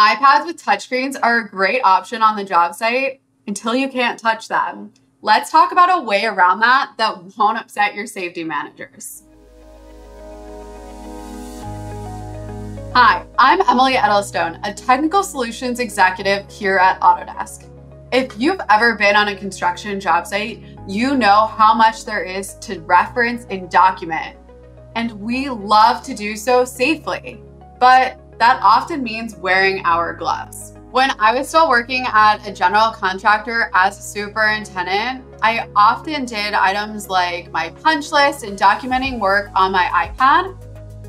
iPads with touchscreens are a great option on the job site until you can't touch them. Let's talk about a way around that that won't upset your safety managers. Hi, I'm Emily Edelstone, a technical solutions executive here at Autodesk. If you've ever been on a construction job site, you know how much there is to reference and document. And we love to do so safely, but that often means wearing our gloves. When I was still working at a general contractor as a superintendent, I often did items like my punch list and documenting work on my iPad.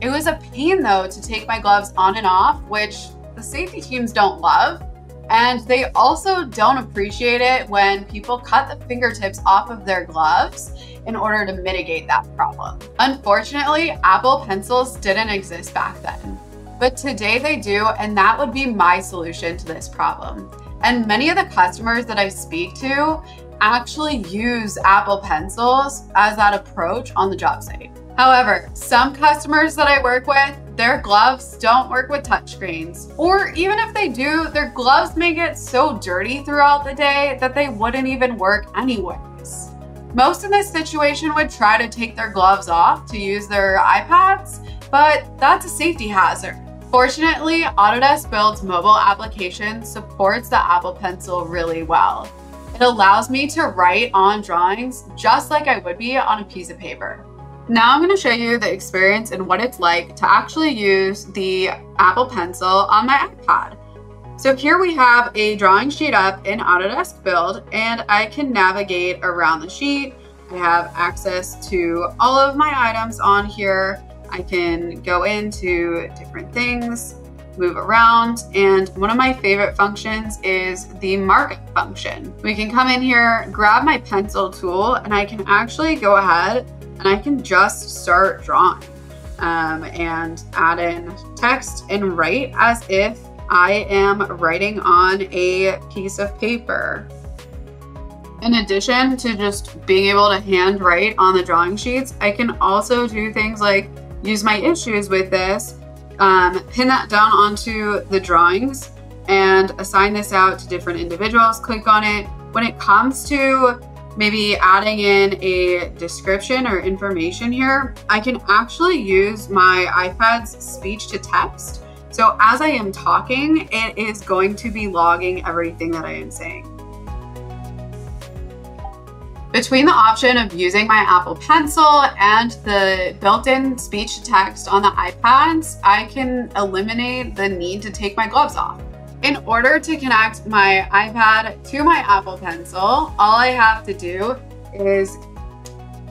It was a pain though to take my gloves on and off, which the safety teams don't love. And they also don't appreciate it when people cut the fingertips off of their gloves in order to mitigate that problem. Unfortunately, Apple Pencils didn't exist back then. But today they do, and that would be my solution to this problem. And many of the customers that I speak to actually use Apple Pencils as that approach on the job site. However, some customers that I work with, their gloves don't work with touchscreens. Or even if they do, their gloves may get so dirty throughout the day that they wouldn't even work anyways. Most in this situation would try to take their gloves off to use their iPads, but that's a safety hazard. Fortunately, Autodesk Build's mobile application supports the Apple Pencil really well. It allows me to write on drawings just like I would be on a piece of paper. Now I'm going to show you the experience and what it's like to actually use the Apple Pencil on my iPad. So here we have a drawing sheet up in Autodesk Build, and I can navigate around the sheet. I have access to all of my items on here. I can go into different things, move around, and one of my favorite functions is the markup function. We can come in here, grab my pencil tool, and I can actually go ahead and I can just start drawing and add in text and write as if I am writing on a piece of paper. In addition to just being able to hand write on the drawing sheets, I can also do things like use my issues with this, pin that down onto the drawings and assign this out to different individuals, click on it. When it comes to maybe adding in a description or information here, I can actually use my iPad's speech to text. So as I am talking, it is going to be logging everything that I am saying. Between the option of using my Apple Pencil and the built-in speech text on the iPads, I can eliminate the need to take my gloves off. In order to connect my iPad to my Apple Pencil, all I have to do is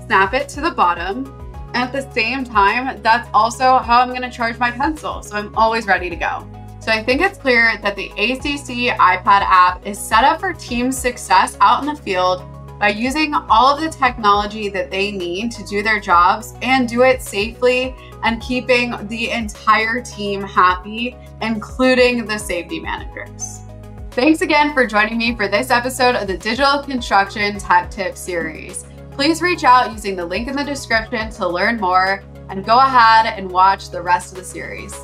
snap it to the bottom. At the same time, that's also how I'm going to charge my pencil, so I'm always ready to go. So I think it's clear that the ACC iPad app is set up for team success out in the field by using all of the technology that they need to do their jobs and do it safely and keeping the entire team happy, including the safety managers. Thanks again for joining me for this episode of the Digital Construction Tech Tip series. Please reach out using the link in the description to learn more and go ahead and watch the rest of the series.